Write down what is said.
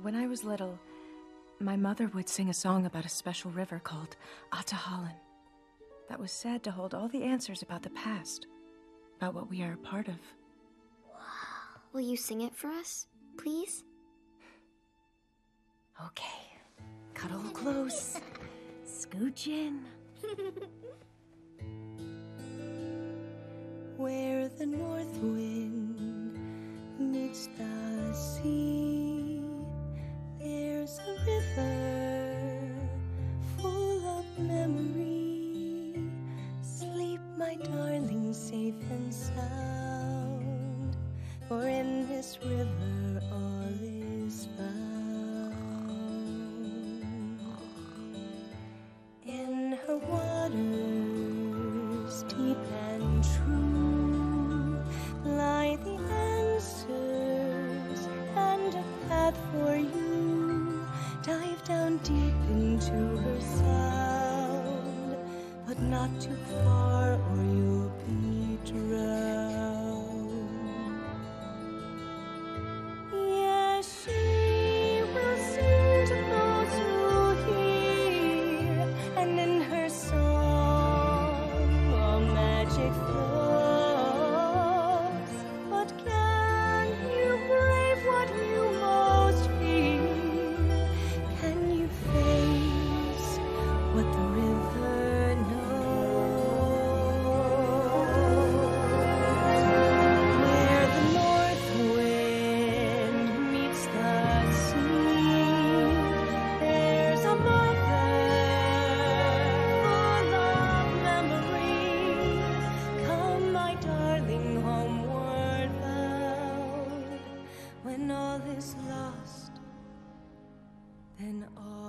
When I was little, my mother would sing a song about a special river called Atahalan that was said to hold all the answers about the past, about what we are a part of. Wow. Will you sing it for us, please? Okay. Cuddle close. Scooch in. Where the north wind meets the sea, there's a river full of memory. Sleep, my darling, safe and sound, for in this river all is found. In her waters deep and true lie the answers and a path for you. Dive down deep into her sound, but not too far or you'll be drowned. Yes, she will sing to those who hear, and in her song all magic flows. But can you brave what you most fear? When all is lost, then all